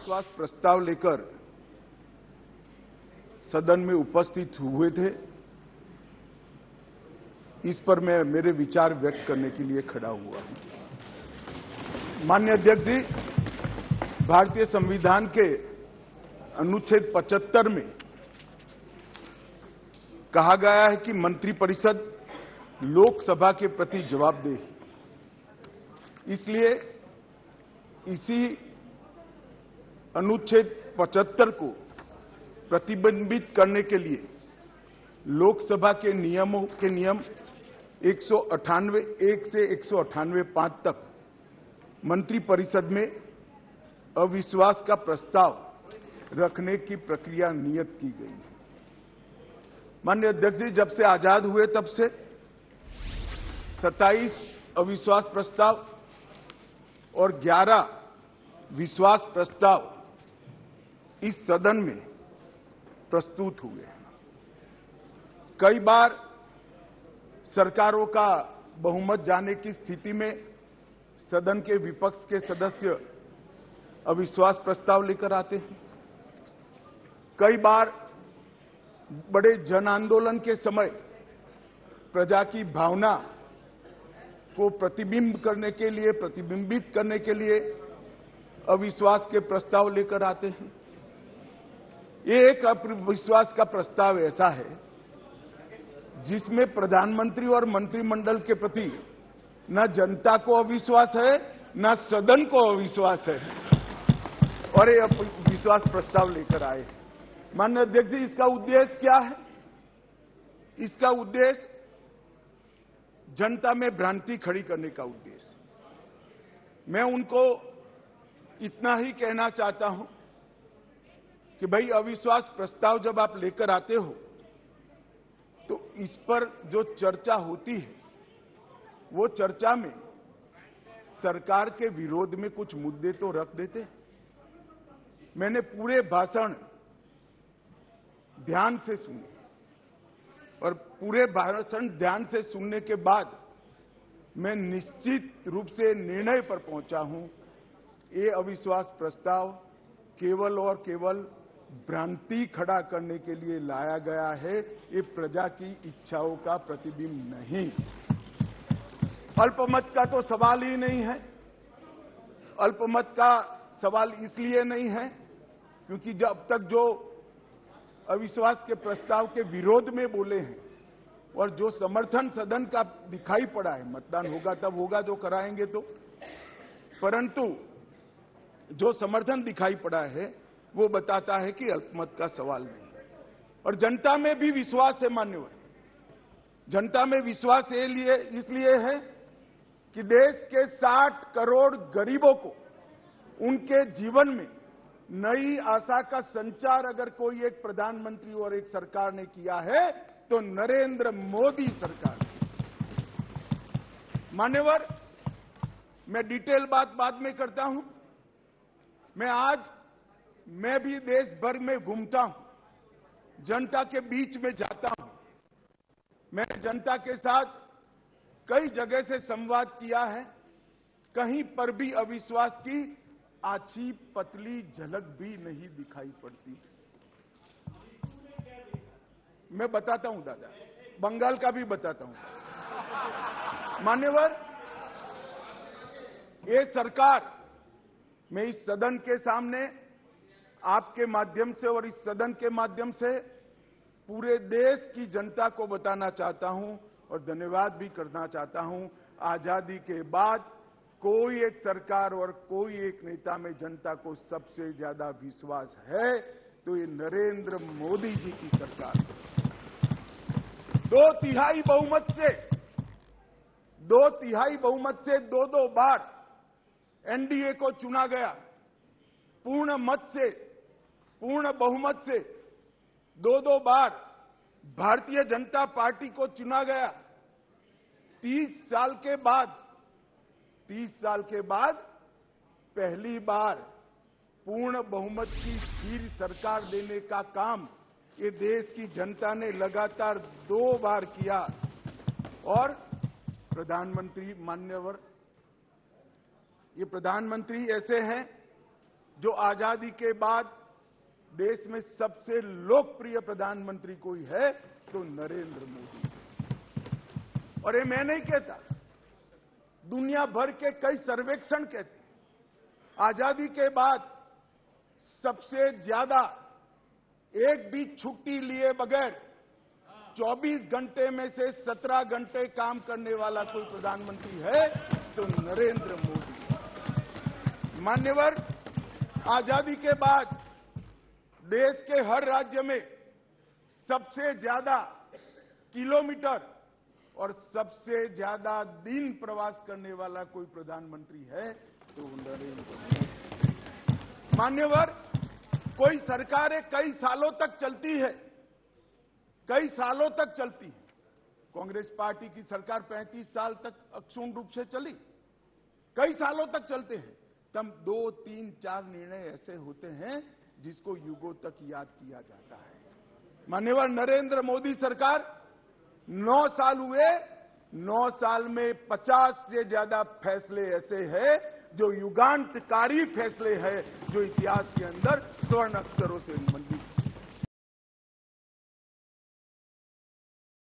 अविश्वास प्रस्ताव लेकर सदन में उपस्थित हुए थे, इस पर मैं मेरे विचार व्यक्त करने के लिए खड़ा हुआ हूं। माननीय अध्यक्ष जी, भारतीय संविधान के अनुच्छेद 75 में कहा गया है कि मंत्रिपरिषद लोकसभा के प्रति जवाबदेह है। इसलिए इसी अनुच्छेद 75 को प्रतिबंधित करने के लिए लोकसभा के नियमों के नियम 198(1) से 198(5) तक मंत्रिपरिषद में अविश्वास का प्रस्ताव रखने की प्रक्रिया नियत की गई है। माननीय अध्यक्ष जी, जब से आजाद हुए तब से 27 अविश्वास प्रस्ताव और 11 विश्वास प्रस्ताव इस सदन में प्रस्तुत हुए हैं। कई बार सरकारों का बहुमत जाने की स्थिति में सदन के विपक्ष के सदस्य अविश्वास प्रस्ताव लेकर आते हैं। कई बार बड़े जन आंदोलन के समय प्रजा की भावना को प्रतिबिंबित करने के लिए अविश्वास के प्रस्ताव लेकर आते हैं। ये एक अविश्वास का प्रस्ताव ऐसा है जिसमें प्रधानमंत्री और मंत्रिमंडल के प्रति न जनता को अविश्वास है, न सदन को अविश्वास है, और ये अविश्वास प्रस्ताव लेकर आए। माननीय अध्यक्ष जी, इसका उद्देश्य क्या है? इसका उद्देश्य जनता में भ्रांति खड़ी करने का उद्देश्य। मैं उनको इतना ही कहना चाहता हूं कि भाई, अविश्वास प्रस्ताव जब आप लेकर आते हो तो इस पर जो चर्चा होती है, वो चर्चा में सरकार के विरोध में कुछ मुद्दे तो रख देते। मैंने पूरे भाषण ध्यान से सुने और पूरे भाषण ध्यान से सुनने के बाद मैं निश्चित रूप से निर्णय पर पहुंचा हूं, ये अविश्वास प्रस्ताव केवल और केवल भ्रांति खड़ा करने के लिए लाया गया है। ये प्रजा की इच्छाओं का प्रतिबिंब नहीं। अल्पमत का तो सवाल ही नहीं है। अल्पमत का सवाल इसलिए नहीं है क्योंकि जब तक जो अविश्वास के प्रस्ताव के विरोध में बोले हैं और जो समर्थन सदन का दिखाई पड़ा है, मतदान होगा तब होगा, जो कराएंगे तो, परंतु जो समर्थन दिखाई पड़ा है वो बताता है कि अल्पमत का सवाल नहीं। और जनता में भी विश्वास है मान्यवर, जनता में विश्वास इसलिए है कि देश के 60 करोड़ गरीबों को उनके जीवन में नई आशा का संचार अगर कोई एक प्रधानमंत्री और एक सरकार ने किया है तो नरेंद्र मोदी सरकार ने। मान्यवर, मैं डिटेल बात बाद में करता हूं। मैं भी देश भर में घूमता हूं, जनता के बीच में जाता हूं, मैंने जनता के साथ कई जगह से संवाद किया है। कहीं पर भी अविश्वास की आछी पतली झलक भी नहीं दिखाई पड़ती। मैं बताता हूं दादा, बंगाल का भी बताता हूं। मान्यवर, ये सरकार, मैं इस सदन के सामने आपके माध्यम से और इस सदन के माध्यम से पूरे देश की जनता को बताना चाहता हूं और धन्यवाद भी करना चाहता हूं, आजादी के बाद कोई एक सरकार और कोई एक नेता में जनता को सबसे ज्यादा विश्वास है तो ये नरेंद्र मोदी जी की सरकार। 2/3 बहुमत से 2-2 बार एनडीए को चुना गया। पूर्ण बहुमत से 2-2 बार भारतीय जनता पार्टी को चुना गया। 30 साल के बाद पहली बार पूर्ण बहुमत की स्थिर सरकार देने का काम ये देश की जनता ने लगातार 2 बार किया। और प्रधानमंत्री, मान्यवर, ये प्रधानमंत्री ऐसे हैं जो आजादी के बाद देश में सबसे लोकप्रिय प्रधानमंत्री कोई है तो नरेंद्र मोदी। और ये मैं नहीं कहता, दुनिया भर के कई सर्वेक्षण कहते हैं आजादी के बाद सबसे ज्यादा एक भी छुट्टी लिए बगैर 24 घंटे में से 17 घंटे काम करने वाला कोई प्रधानमंत्री है तो नरेंद्र मोदी। मान्यवर, आजादी के बाद देश के हर राज्य में सबसे ज्यादा किलोमीटर और सबसे ज्यादा दिन प्रवास करने वाला कोई प्रधानमंत्री है तो नरेंद्र मोदी। मान्यवर, कोई सरकारें कई सालों तक चलती है, कई सालों तक चलती है। कांग्रेस पार्टी की सरकार 35 साल तक अक्षुण्ण रूप से चली, कई सालों तक चलते हैं। तब 2, 3, 4 निर्णय ऐसे होते हैं जिसको युगों तक याद किया जाता है। माननीय नरेंद्र मोदी सरकार 9 साल हुए, 9 साल में 50 से ज्यादा फैसले ऐसे हैं जो युगांतकारी फैसले हैं, जो इतिहास के अंदर स्वर्ण अक्षरों से मंडित